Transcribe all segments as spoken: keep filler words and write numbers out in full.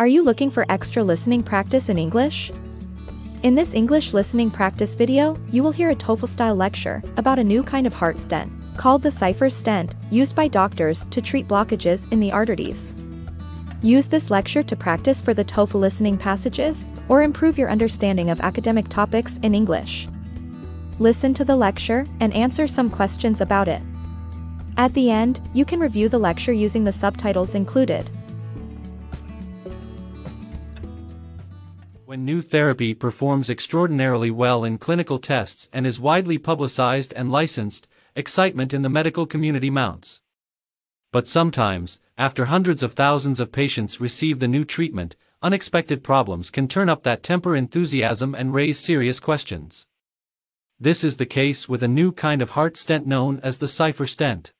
Are you looking for extra listening practice in English? In this English listening practice video, you will hear a TOEFL-style lecture about a new kind of heart stent, called the Cypher stent, used by doctors to treat blockages in the arteries. Use this lecture to practice for the TOEFL listening passages, or improve your understanding of academic topics in English. Listen to the lecture and answer some questions about it. At the end, you can review the lecture using the subtitles included. When new therapy performs extraordinarily well in clinical tests and is widely publicized and licensed, excitement in the medical community mounts. But sometimes, after hundreds of thousands of patients receive the new treatment, unexpected problems can turn up that temper enthusiasm and raise serious questions. This is the case with a new kind of heart stent known as the Cypher stent.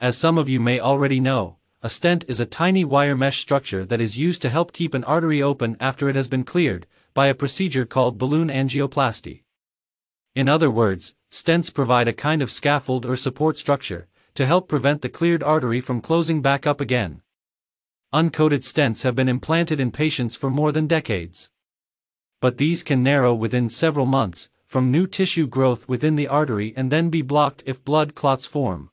As some of you may already know, a stent is a tiny wire mesh structure that is used to help keep an artery open after it has been cleared, by a procedure called balloon angioplasty. In other words, stents provide a kind of scaffold or support structure, to help prevent the cleared artery from closing back up again. Uncoated stents have been implanted in patients for more than decades. But these can narrow within several months, from new tissue growth within the artery and then be blocked if blood clots form.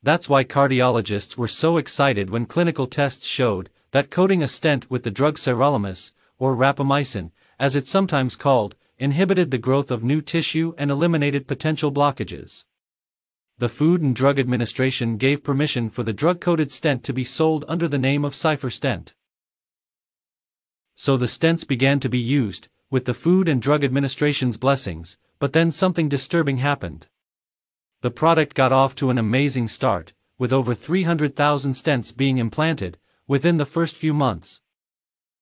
That's why cardiologists were so excited when clinical tests showed that coating a stent with the drug sirolimus, or rapamycin, as it's sometimes called, inhibited the growth of new tissue and eliminated potential blockages. The Food and Drug Administration gave permission for the drug-coated stent to be sold under the name of Cypher stent. So the stents began to be used, with the Food and Drug Administration's blessings, but then something disturbing happened. The product got off to an amazing start, with over three hundred thousand stents being implanted, within the first few months.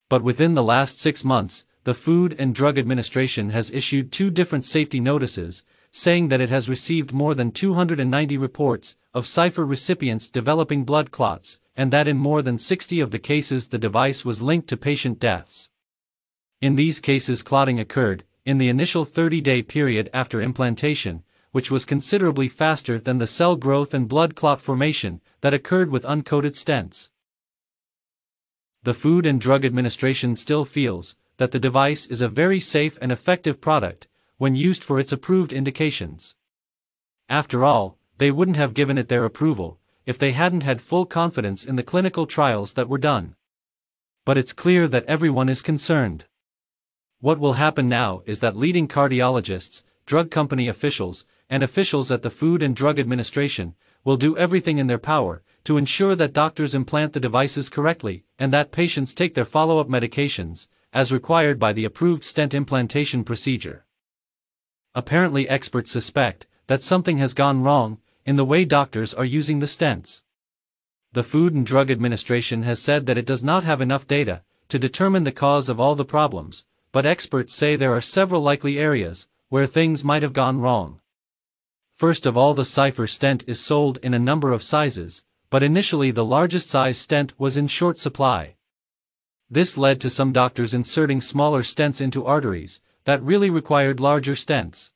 But within the last six months, the Food and Drug Administration has issued two different safety notices, saying that it has received more than two hundred ninety reports of Cypher recipients developing blood clots, and that in more than sixty of the cases the device was linked to patient deaths. In these cases, clotting occurred in the initial thirty-day period after implantation, which was considerably faster than the cell growth and blood clot formation that occurred with uncoated stents. The Food and Drug Administration still feels that the device is a very safe and effective product when used for its approved indications. After all, they wouldn't have given it their approval if they hadn't had full confidence in the clinical trials that were done. But it's clear that everyone is concerned. What will happen now is that leading cardiologists, drug company officials, and officials at the Food and Drug Administration will do everything in their power to ensure that doctors implant the devices correctly and that patients take their follow-up medications, as required by the approved stent implantation procedure. Apparently, experts suspect that something has gone wrong in the way doctors are using the stents. The Food and Drug Administration has said that it does not have enough data to determine the cause of all the problems, but experts say there are several likely areas where things might have gone wrong. First of all, the Cypher stent is sold in a number of sizes, but initially the largest size stent was in short supply. This led to some doctors inserting smaller stents into arteries that really required larger stents.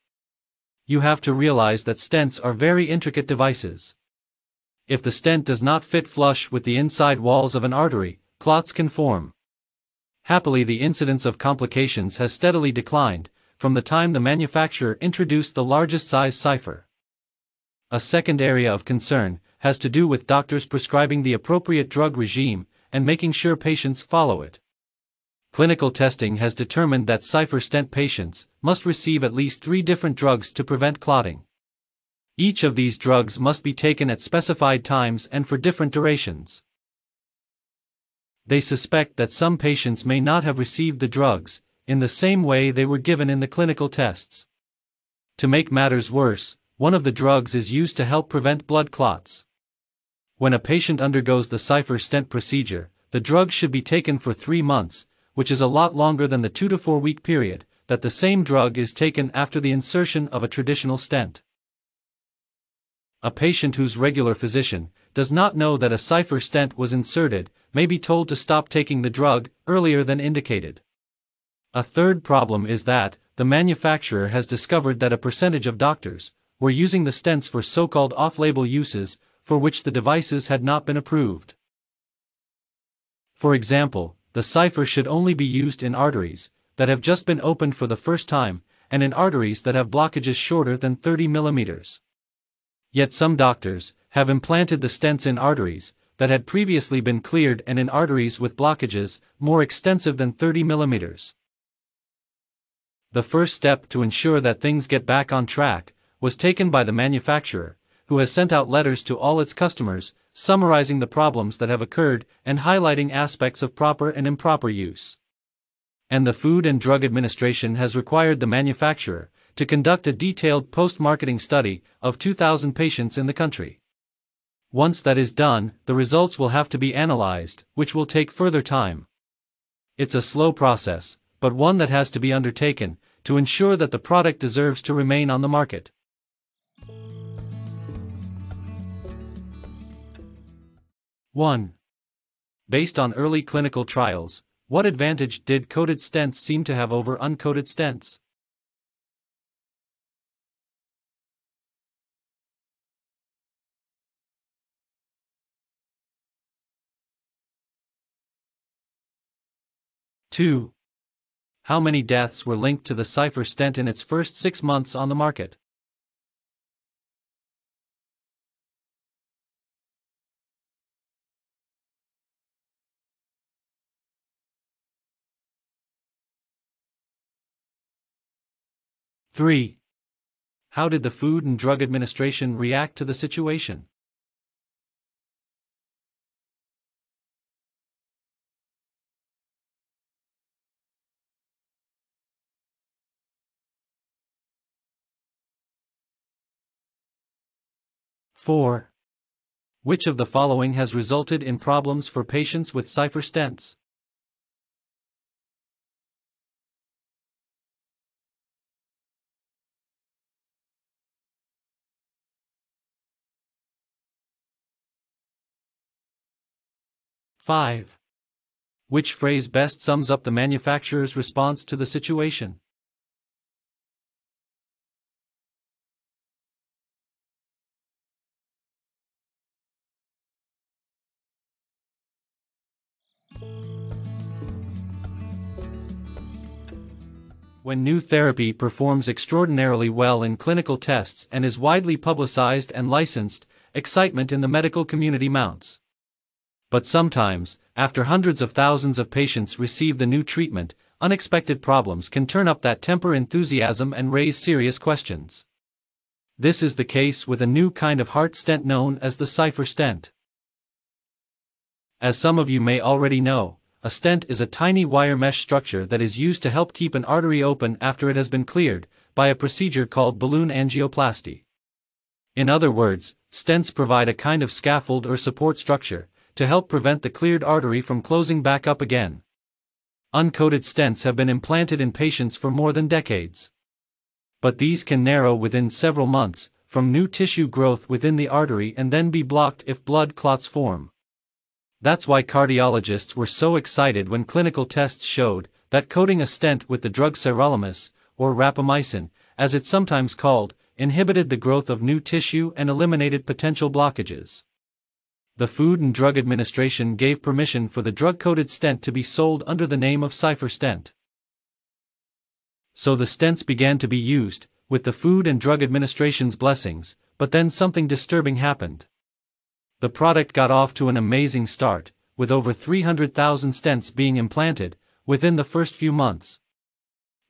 You have to realize that stents are very intricate devices. If the stent does not fit flush with the inside walls of an artery, clots can form. Happily, the incidence of complications has steadily declined from the time the manufacturer introduced the largest size Cypher. A second area of concern has to do with doctors prescribing the appropriate drug regime and making sure patients follow it. Clinical testing has determined that Cypher stent patients must receive at least three different drugs to prevent clotting. Each of these drugs must be taken at specified times and for different durations. They suspect that some patients may not have received the drugs in the same way they were given in the clinical tests. To make matters worse, one of the drugs is used to help prevent blood clots. When a patient undergoes the Cypher stent procedure, the drug should be taken for three months, which is a lot longer than the two to four week period that the same drug is taken after the insertion of a traditional stent. A patient whose regular physician does not know that a Cypher stent was inserted may be told to stop taking the drug earlier than indicated. A third problem is that the manufacturer has discovered that a percentage of doctors were using the stents for so-called off-label uses for which the devices had not been approved. For example, the Cypher should only be used in arteries that have just been opened for the first time and in arteries that have blockages shorter than thirty millimeters. Yet some doctors have implanted the stents in arteries that had previously been cleared and in arteries with blockages more extensive than thirty millimeters. The first step to ensure that things get back on track was taken by the manufacturer, who has sent out letters to all its customers, summarizing the problems that have occurred and highlighting aspects of proper and improper use. And the Food and Drug Administration has required the manufacturer to conduct a detailed post-marketing study of two thousand patients in the country. Once that is done, the results will have to be analyzed, which will take further time. It's a slow process, but one that has to be undertaken to ensure that the product deserves to remain on the market. one. Based on early clinical trials, what advantage did coated stents seem to have over uncoated stents? two. How many deaths were linked to the Cypher stent in its first six months on the market? three. How did the Food and Drug Administration react to the situation? four. Which of the following has resulted in problems for patients with Cypher stents? five. Which phrase best sums up the manufacturer's response to the situation? When new therapy performs extraordinarily well in clinical tests and is widely publicized and licensed, excitement in the medical community mounts. But sometimes, after hundreds of thousands of patients receive the new treatment, unexpected problems can turn up that temper enthusiasm and raise serious questions. This is the case with a new kind of heart stent known as the Cypher stent. As some of you may already know, a stent is a tiny wire mesh structure that is used to help keep an artery open after it has been cleared by a procedure called balloon angioplasty. In other words, stents provide a kind of scaffold or support structure to help prevent the cleared artery from closing back up again. Uncoated stents have been implanted in patients for more than decades. But these can narrow within several months from new tissue growth within the artery and then be blocked if blood clots form. That's why cardiologists were so excited when clinical tests showed that coating a stent with the drug sirolimus, or rapamycin, as it's sometimes called, inhibited the growth of new tissue and eliminated potential blockages. The Food and Drug Administration gave permission for the drug-coated stent to be sold under the name of Cypher stent. So the stents began to be used, with the Food and Drug Administration's blessings, but then something disturbing happened. The product got off to an amazing start, with over three hundred thousand stents being implanted within the first few months.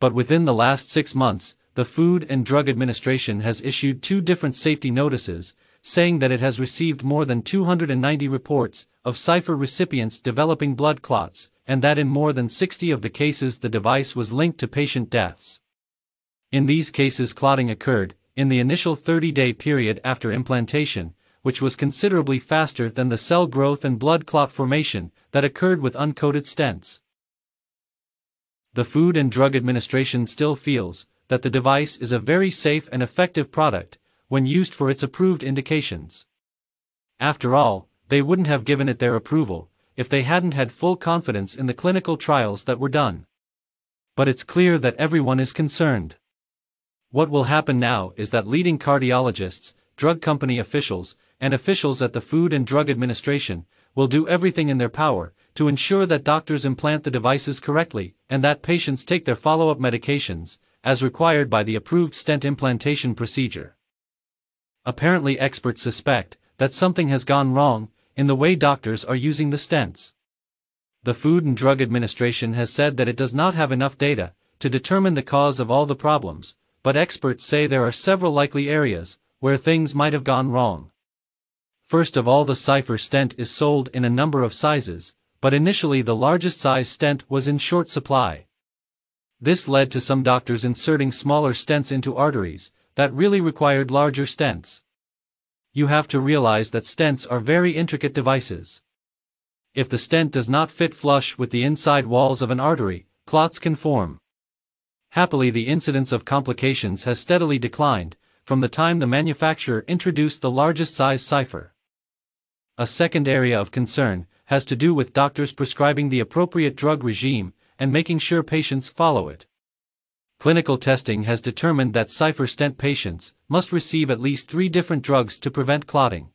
But within the last six months, the Food and Drug Administration has issued two different safety notices, saying that it has received more than two hundred ninety reports of Cypher recipients developing blood clots, and that in more than sixty of the cases the device was linked to patient deaths. In these cases, clotting occurred in the initial thirty-day period after implantation, which was considerably faster than the cell growth and blood clot formation that occurred with uncoated stents. The Food and Drug Administration still feels that the device is a very safe and effective product when used for its approved indications. After all, they wouldn't have given it their approval if they hadn't had full confidence in the clinical trials that were done. But it's clear that everyone is concerned. What will happen now is that leading cardiologists, drug company officials, and officials at the Food and Drug Administration will do everything in their power to ensure that doctors implant the devices correctly and that patients take their follow-up medications, as required by the approved stent implantation procedure. Apparently, experts suspect that something has gone wrong in the way doctors are using the stents. The Food and Drug Administration has said that it does not have enough data to determine the cause of all the problems, but experts say there are several likely areas where things might have gone wrong. First of all, the Cypher stent is sold in a number of sizes, but initially the largest size stent was in short supply. This led to some doctors inserting smaller stents into arteries that really required larger stents. You have to realize that stents are very intricate devices. If the stent does not fit flush with the inside walls of an artery, clots can form. Happily, the incidence of complications has steadily declined from the time the manufacturer introduced the largest size Cypher. A second area of concern has to do with doctors prescribing the appropriate drug regime and making sure patients follow it. Clinical testing has determined that Cypher stent patients must receive at least three different drugs to prevent clotting.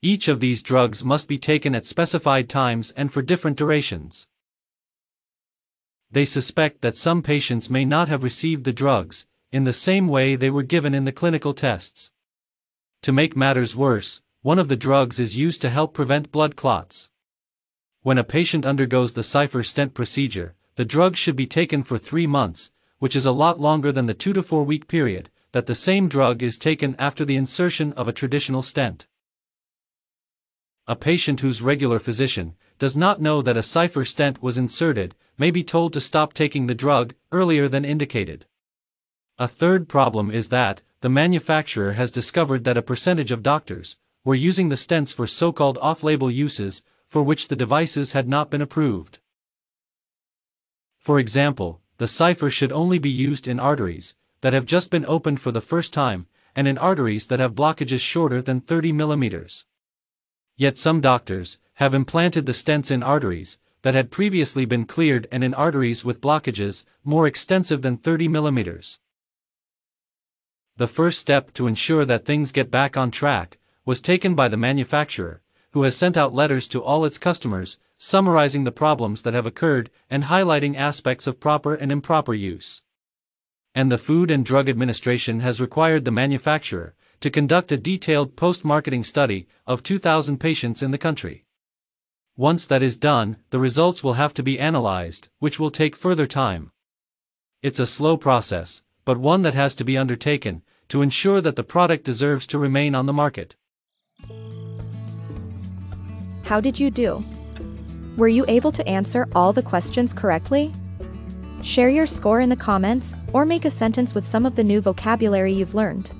Each of these drugs must be taken at specified times and for different durations. They suspect that some patients may not have received the drugs in the same way they were given in the clinical tests. To make matters worse, one of the drugs is used to help prevent blood clots. When a patient undergoes the Cypher stent procedure, the drug should be taken for three months, which is a lot longer than the two to four week period that the same drug is taken after the insertion of a traditional stent. A patient whose regular physician does not know that a Cypher stent was inserted may be told to stop taking the drug earlier than indicated. A third problem is that the manufacturer has discovered that a percentage of doctors were using the stents for so-called off-label uses for which the devices had not been approved. For example, the Cypher should only be used in arteries that have just been opened for the first time and in arteries that have blockages shorter than thirty millimeters. Yet some doctors have implanted the stents in arteries that had previously been cleared and in arteries with blockages more extensive than thirty millimeters. The first step to ensure that things get back on track was taken by the manufacturer, who has sent out letters to all its customers summarizing the problems that have occurred and highlighting aspects of proper and improper use. And the Food and Drug Administration has required the manufacturer to conduct a detailed post-marketing study of two thousand patients in the country. Once that is done, the results will have to be analyzed, which will take further time. It's a slow process, but one that has to be undertaken to ensure that the product deserves to remain on the market. How did you do? Were you able to answer all the questions correctly? Share your score in the comments, or make a sentence with some of the new vocabulary you've learned.